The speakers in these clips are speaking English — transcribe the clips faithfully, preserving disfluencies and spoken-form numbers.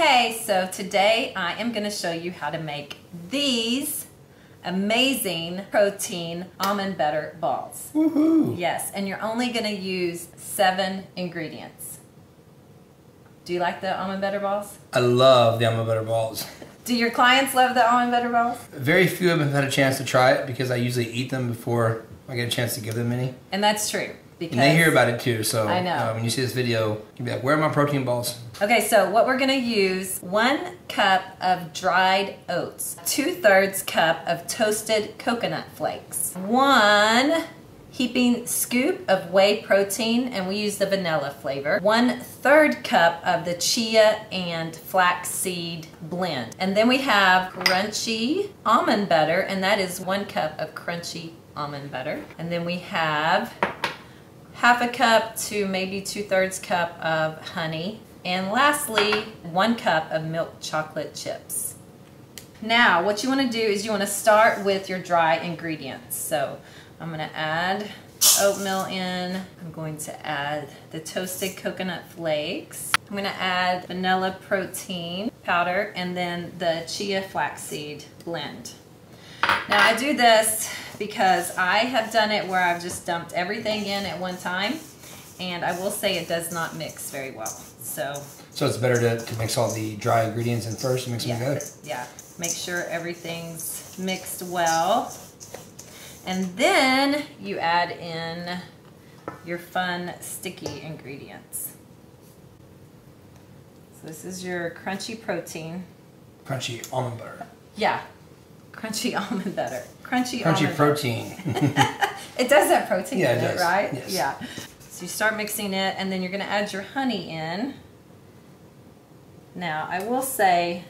Hey, so today I am going to show you how to make these amazing protein almond butter balls. Woohoo! Yes, and you're only going to use seven ingredients. Do you like the almond butter balls? I love the almond butter balls. Do your clients love the almond butter balls? Very few of them have had a chance to try it because I usually eat them before I get a chance to give them any. And that's true. Because and they hear about it too, so I know. Uh, when you see this video, you'll be like, where are my protein balls? Okay, so what we're gonna use, one cup of dried oats, two thirds cup of toasted coconut flakes, one heaping scoop of whey protein, and we use the vanilla flavor, one third cup of the chia and flaxseed blend. And then we have crunchy almond butter, and that is one cup of crunchy almond butter. And then we have half a cup to maybe two-thirds cup of honey. And lastly, one cup of milk chocolate chips. Now, what you want to do is you want to start with your dry ingredients. So I'm going to add oatmeal in. I'm going to add the toasted coconut flakes. I'm going to add vanilla protein powder and then the chia flaxseed blend. Now I do this because I have done it where I've just dumped everything in at one time, and I will say it does not mix very well. So so it's better to, to mix all the dry ingredients in first and mix yeah, them together? Yeah, make sure everything's mixed well. And then you add in your fun sticky ingredients. So this is your crunchy protein. Crunchy almond butter. Yeah. Crunchy almond butter. Crunchy, Crunchy almond protein. Butter. It does have protein yeah, in it, it does. Right? Yes. Yeah. So you start mixing it, and then you're going to add your honey in. Now, I will say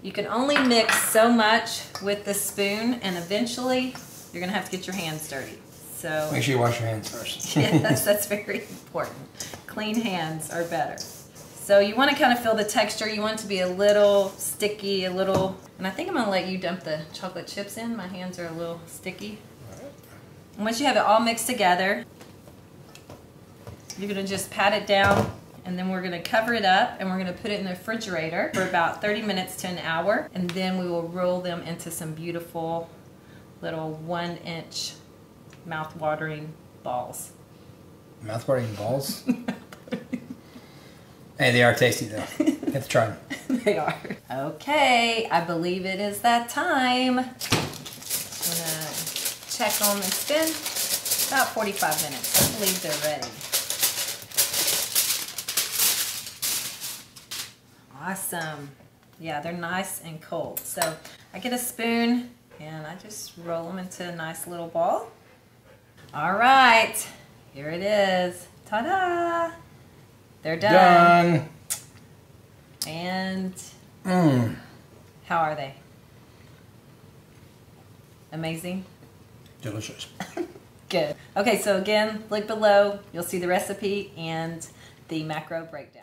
you can only mix so much with the spoon, and eventually you're going to have to get your hands dirty. So make sure you wash your hands first. Yes, that's very important. Clean hands are better. So you want to kind of feel the texture. You want it to be a little sticky, a little... And I think I'm going to let you dump the chocolate chips in. My hands are a little sticky. And once you have it all mixed together, you're going to just pat it down, and then we're going to cover it up, and we're going to put it in the refrigerator for about thirty minutes to an hour, and then we will roll them into some beautiful little one-inch mouth-watering balls. Mouth-watering balls? Hey, they are tasty though. You have to try them. They are. Okay, I believe it is that time. I'm gonna check on this bin. About forty-five minutes. I believe they're ready. Awesome. Yeah, they're nice and cold. So I get a spoon and I just roll them into a nice little ball. All right, here it is. Ta-da! They're done. Done. And mm. How are they? Amazing? Delicious. Good. Okay, so again, look below. You'll see the recipe and the macro breakdown.